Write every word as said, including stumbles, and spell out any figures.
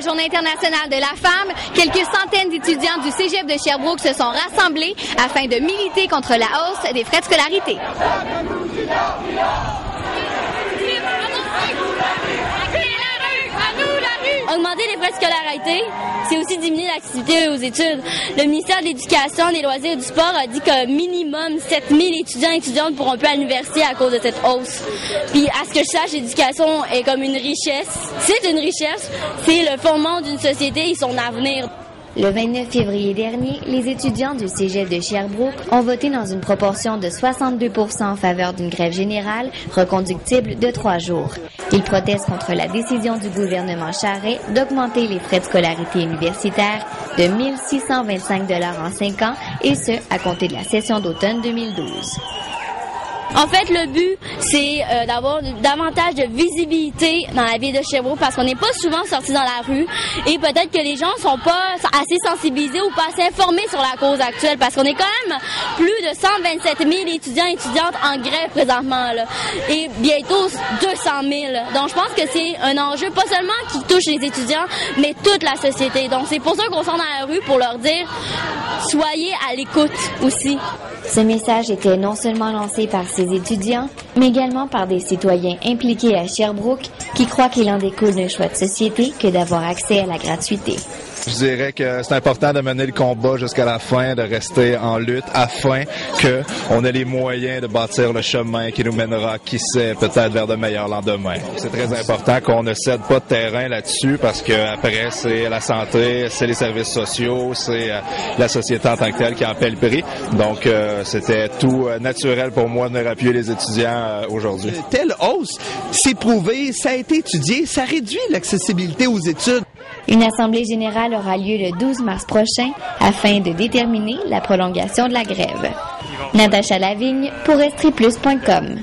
la Journée internationale de la femme, quelques centaines d'étudiants du Cégep de Sherbrooke se sont rassemblés afin de militer contre la hausse des frais de scolarité. Augmenter les frais de scolarité, c'est aussi diminuer l'activité aux études. Le ministère de l'Éducation, des Loisirs et du Sport a dit que minimum sept mille étudiants et étudiantes pourront plus à l'université à cause de cette hausse. Puis, à ce que je sache, l'éducation est comme une richesse. C'est une richesse, c'est le fondement d'une société et son avenir. Le vingt-neuf février dernier, les étudiants du Cégep de Sherbrooke ont voté dans une proportion de soixante-deux pour cent en faveur d'une grève générale reconductible de trois jours. Ils protestent contre la décision du gouvernement Charest d'augmenter les frais de scolarité universitaire de mille six cent vingt-cinq dollars en cinq ans, et ce, à compter de la session d'automne deux mille douze. En fait, le but, c'est euh, d'avoir davantage de visibilité dans la ville de Sherbrooke, parce qu'on n'est pas souvent sortis dans la rue, et peut-être que les gens sont pas assez sensibilisés ou pas assez informés sur la cause actuelle, parce qu'on est quand même plus de cent vingt-sept mille étudiants et étudiantes en grève présentement, là, et bientôt deux cent mille. Donc je pense que c'est un enjeu pas seulement qui touche les étudiants, mais toute la société. Donc c'est pour ça qu'on sort dans la rue, pour leur dire « soyez à l'écoute » aussi. Ce message était non seulement lancé par ces étudiants, mais également par des citoyens impliqués à Sherbrooke qui croient qu'il en découle d'un choix de société que d'avoir accès à la gratuité. Je dirais que c'est important de mener le combat jusqu'à la fin, de rester en lutte afin qu'on ait les moyens de bâtir le chemin qui nous mènera, qui sait, peut-être vers de meilleurs lendemains. C'est très important qu'on ne cède pas de terrain là-dessus, parce qu'après, c'est la santé, c'est les services sociaux, c'est la société en tant que telle qui en paie le prix. Donc, c'était tout naturel pour moi de appuyer les étudiants aujourd'hui. Telle hausse, c'est prouvé, ça a été étudié, ça réduit l'accessibilité aux études. Une assemblée générale aura lieu le douze mars prochain afin de déterminer la prolongation de la grève. Natacha Lavigne pour Estrie Plus point com.